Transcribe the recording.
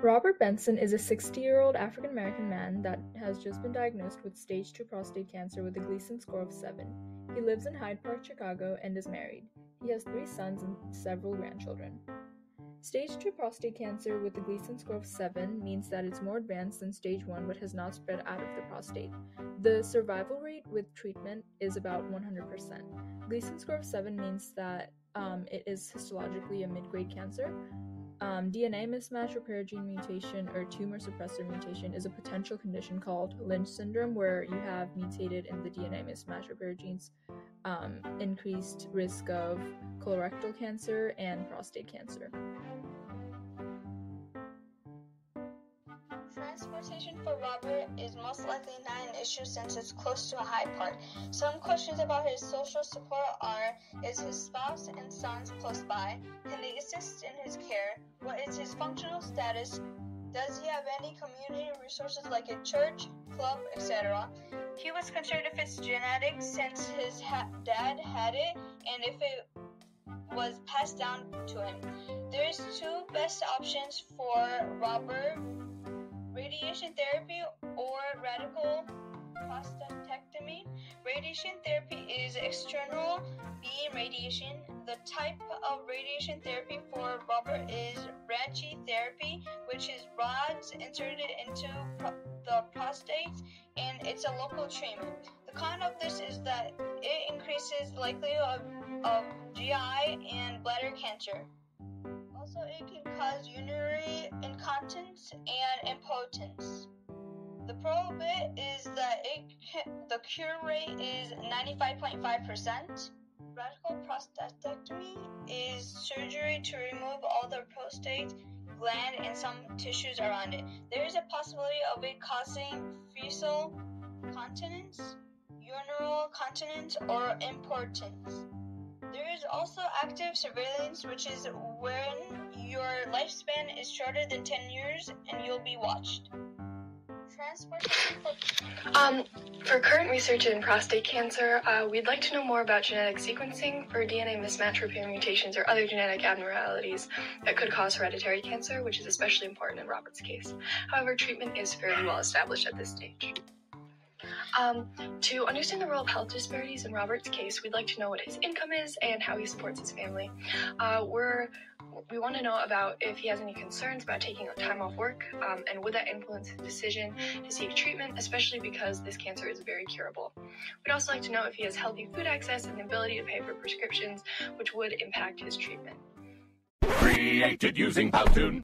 Robert Benson is a 60-year-old African-American man that has just been diagnosed with stage 2 prostate cancer with a Gleason score of 7. He lives in Hyde Park, Chicago, and is married. He has 3 sons and several grandchildren. Stage 2 prostate cancer with a Gleason score of 7 means that it's more advanced than stage 1 but has not spread out of the prostate. The survival rate with treatment is about 100%. Gleason score of 7 means that it is histologically a mid-grade cancer. DNA mismatch, repair gene mutation, or tumor suppressor mutation is a potential condition called Lynch syndrome, where you have mutated in the DNA mismatch repair genes, increased risk of colorectal cancer and prostate cancer. Transportation for Robert is most likely not an issue since it's close to a high park. Some questions about his social support are, is his spouse and sons close by? Can they assist in his care? What is his functional status? Does he have any community resources like a church, club, etc.? He was concerned if it's genetic since his dad had it and if it was passed down to him. There's 2 best options for Robert: radiation therapy or radical prostatectomy. Radiation therapy is external beam radiation. The type of radiation therapy for Robert is brachytherapy, which is rods inserted into the prostate, and it's a local treatment. The con of this is that it increases likelihood of GI and bladder cancer. Also, it can cause urinary incontinence and impotence. The pro bit is that the cure rate is 95.5%. Radical prostatectomy is surgery to remove all the prostate gland and some tissues around it. There is a possibility of it causing fecal continence, urinary continence, or impotence. There is also active surveillance, which is when your lifespan is shorter than 10 years and you'll be watched. Transportation for current research in prostate cancer, we'd like to know more about genetic sequencing for DNA mismatch repair mutations or other genetic abnormalities that could cause hereditary cancer, which is especially important in Robert's case. However, treatment is fairly well established at this stage. To understand the role of health disparities in Robert's case, we'd like to know what his income is and how he supports his family. We want to know about if he has any concerns about taking time off work, and would that influence his decision to seek treatment, especially because this cancer is very curable. We'd also like to know if he has healthy food access and the ability to pay for prescriptions, which would impact his treatment. Created using Powtoon.